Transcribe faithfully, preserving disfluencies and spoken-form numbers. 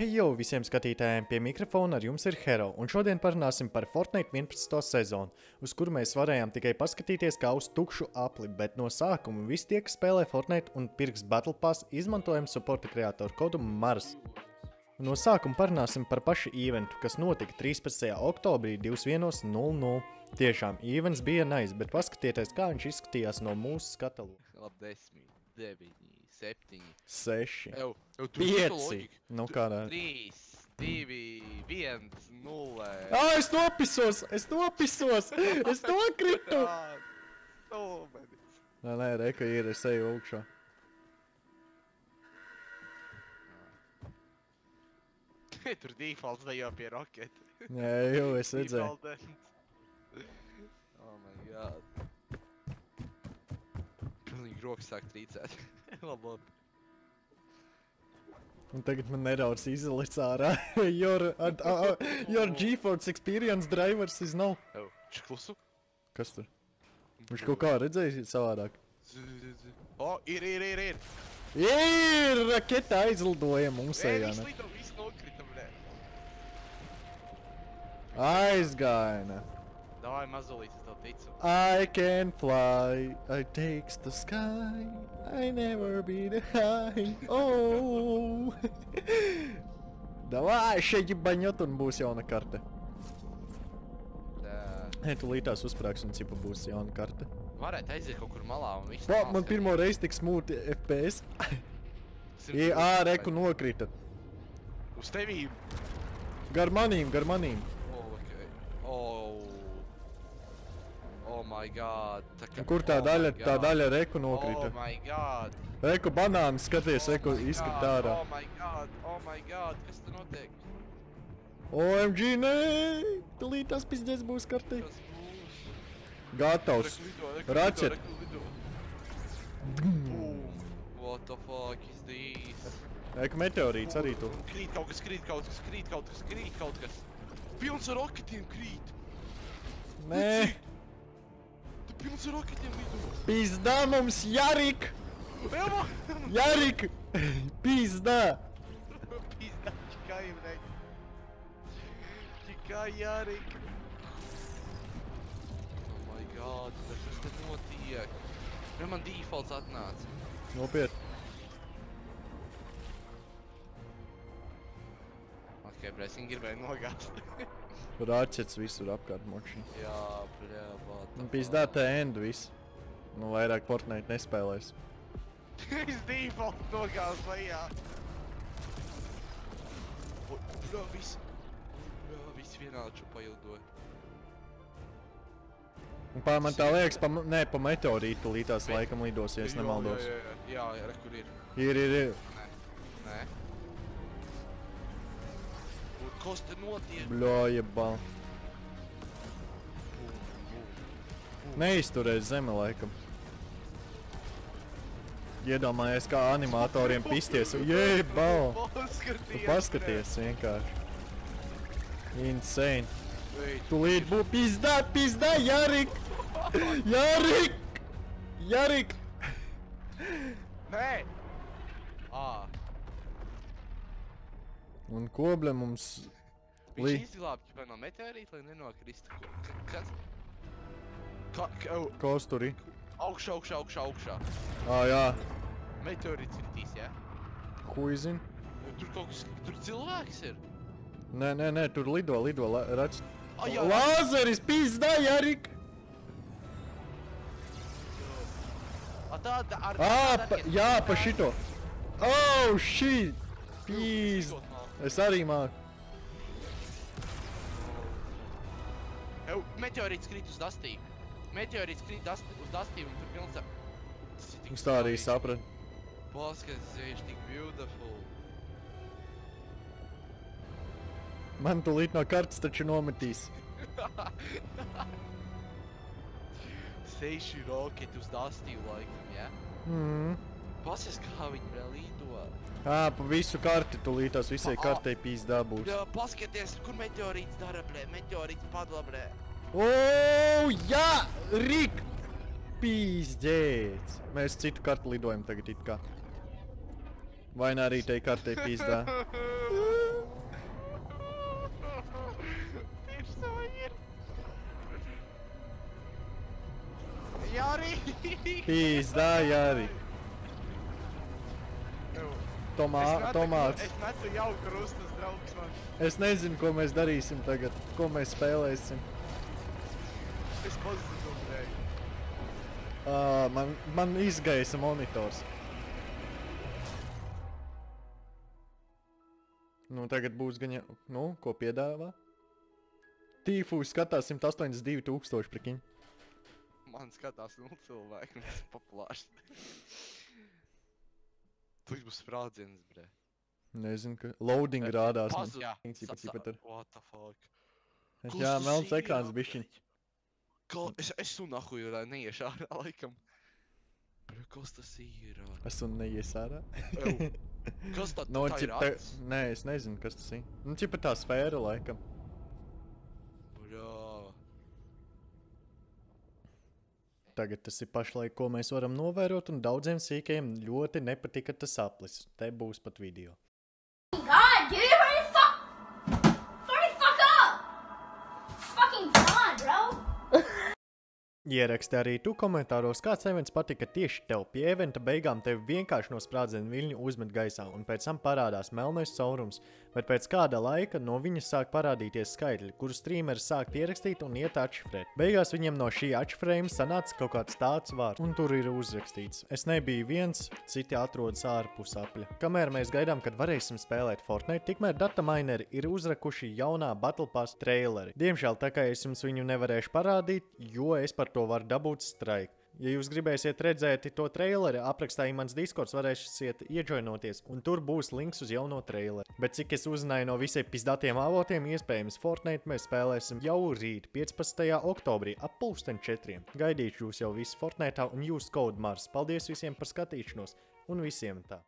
Hei jau visiem skatītājiem, pie mikrofona ar jums ir Hero, un šodien parunāsim par Fortnite vienpadsmito sezonu, uz kuru mēs varējām tikai paskatīties kā uz tukšu apli, bet no sākuma visi tie, kas spēlē Fortnite un pirks Battle Pass, izmantojam supporta kreatoru kodu Marss. No sākuma parunāsim par pašu eventu, kas notika trīspadsmitajā oktobrī divdesmit pirmā nulle nulle. Tiešām, events bija nice, bet paskatieties, kā viņš izskatījās no mūsu skata loka. desmit, deviņi, septiņi, seši, Ev, ev, pieci, nu kādā. trīs, divi, viens, nulle. Ā, es nopisos, es nopisos, es nokritu. Nē, nē, reka ir, es eju augšā. Tur defaults dejo pie roketi. Nē, jau, es redzēju. Oh my god. Pilnīgi rokas sāk trīcēt. Lab, lab. Un tagad man nedaudz izlic ārā. Your, ad, a, a, your GeForce Experience drivers is now. Jau, viņš klusu? Kas tur? Viņš kaut kā redzēja savādāk. O, ir, ir, ir, ir! Ir! Raketa aizlidoja mums ejā, ne? Aizgaina. Davai mazulīt, es tev ticu. I can fly, I takes the sky, I never be the high, oh. Davai, šeit baņot un būs jauna karte. Nē, tu lītās uzprāks un cipa būs jauna karte. Varētu aiziet kaut kur malā un viss. O, man pirmo reizi tik smūti F P S. Ā, reku nokrita. Uz tevīm. Gar manīm, gar manīm. Oh my god. Kur tā daļa, tā daļa reku nokrita? Oh my god. Reku banāni, skaties, reku izskrit ārā. Oh my god, oh my god, kas te notiek? O M G, nē! Tūlīt tas pizdēs būs kartē. Gatavs. Račet. What the fuck is this? Reku meteorīts arī tu. Krīt kaut kas, krīt kaut kas, krīt kaut kas, krīt kaut kas. Pilns ar roketiem krīt. Nē. Pilns ar roketiem lido. Pizdā mums, Jarik! Jarik! Pizdā! Pizdā, čikā jums reiķi. Čikā, Jarik! Oh my god, bet kas te notiek? Vai man defaults atnāca? Nopiet. Ok, bracing ir vai nogāst. Raķets visur apkārt močina. Jā, bļā, bātā. Pizdā te end viss. Nu vairāk Fortnite nespēlēs. Es default nogāzu lejā. Bļā, viss. Bļā, viss vienāču paildoja. Pār man tā liekas, nē, pa meteorītu lītās laikam lidosies, nemaldos. Jā, jā, jā, kur ir. Ir, ir, ir. Nē, nē. Kas te notiek? Bļo, jebal. Neizturēs zeme, laikam. Iedomājies, kā animatoriem pisties. Jebal! Tu paskaties vienkārši. Insane. Tu līdz bū... Pizdā, pizdā, Jarik! Jarik! Jarik! Nē! Ā. Un koble mums... Viņš izglāba ķipā no meteorīta, lai nenokrista. Kas? Kas tur ir? Augšā, augšā, augšā, augšā. Ā, jā. Meteorīts ir tīs, jā? Huizin. Tur kaut kas... Tur cilvēks ir? Nē, nē, nē, tur lido, lido, redz. Lāzeris, pizdā, Jarik! Ā, jā, pa šito. Oh, shit! Pizdā. Es arī māku. Ev, meteorīts krīt uz dastī. Meteorīts krīt uz dastī un tur pilns ar... Mums tā arī sapratu. Paskats, viņš tik beautiful. Man tu līdz no kartas taču nometīs. Seši roketi uz dastī laikam, jā? Mhm. Pasies, kā viņi vēl lido. Ā, pa visu karti tu lītās, visai kartei pīzdā būs. Bļa, paskaties, kur meteorīts dara, blē, meteorīts padla, blē. Oooo, jā, Rik! Pīzdēts. Mēs citu kartu lidojam tagad it kā. Vai ne arī tei kartei pīzdā. Pizdajari. Tomā, Tomāts. Es nesu jau krustas, draugs man. Es nezinu, ko mēs darīsim tagad. Ko mēs spēlēsim. Es pozicionēju. Uh, man, man izgaisa monitors. Nu, tagad būs gaņa... Nu, ko piedāvā? Tīfū skatās simt astoņdesmit divi tūkstoši, prikiņ. Man skatās nulle cilvēku, mēs paplāšas. Tūks būs sprādziens, bre. Nezinu, ka... Loading rādās man. Jā, what the fuck. Jā, melns ekrāns bišķiņ. Es un nahuj neiešu ārā laikam. Bre, kas tas ir? Es un neies ārā? Kas tā ir ats? Nē, es nezinu, kas tas ir. Nu, ķipa tā sfēra laikam. Bro. Tagad tas ir pašlaik, ko mēs varam novērot, un daudziem sīkajiem ļoti nepatika tas aplis. Te būs pat video. God, get it, hurry the fuck! Hurry the fuck up! It's fucking gone, bro! Ieraksti arī tu komentāros, kāds events patika tieši tev. Pie eventa beigām tevi vienkārši no sprādzienu viļņu uzmet gaisā, un pēc tam parādās melnais caurums. Bet pēc kāda laika no viņa sāk parādīties skaitļi, kurus streameri sākt ierakstīt un iet atšifrēt. Beigās viņiem no šī atšifrējuma sanāca kaut kāds tāds vārds, un tur ir uzrakstīts: es nebiju viens, citi atrodas ārpus apļa. Kamēr mēs gaidām, kad varēsim spēlēt Fortnite, tikmēr datamineri ir uzrakuši jaunā Battle Pass traileri. Diemžēl tā kā es jums viņu nevarēšu parādīt, jo es par to varu dabūt straiku. Ja jūs gribēsiet redzēt to traileri, aprakstāju mans Discords, varēsiet iejoinoties, un tur būs links uz jauno traileri. Bet cik es uzzināju no visiem pizdatiem avotiem, iespējams Fortnite mēs spēlēsim jau rīt, piecpadsmitajā oktobrī, ap pulksten četriem. Gaidīšu jūs jau visu Fortnite'ā un jūs kodu Marss. Paldies visiem par skatīšanos, un visiem tā.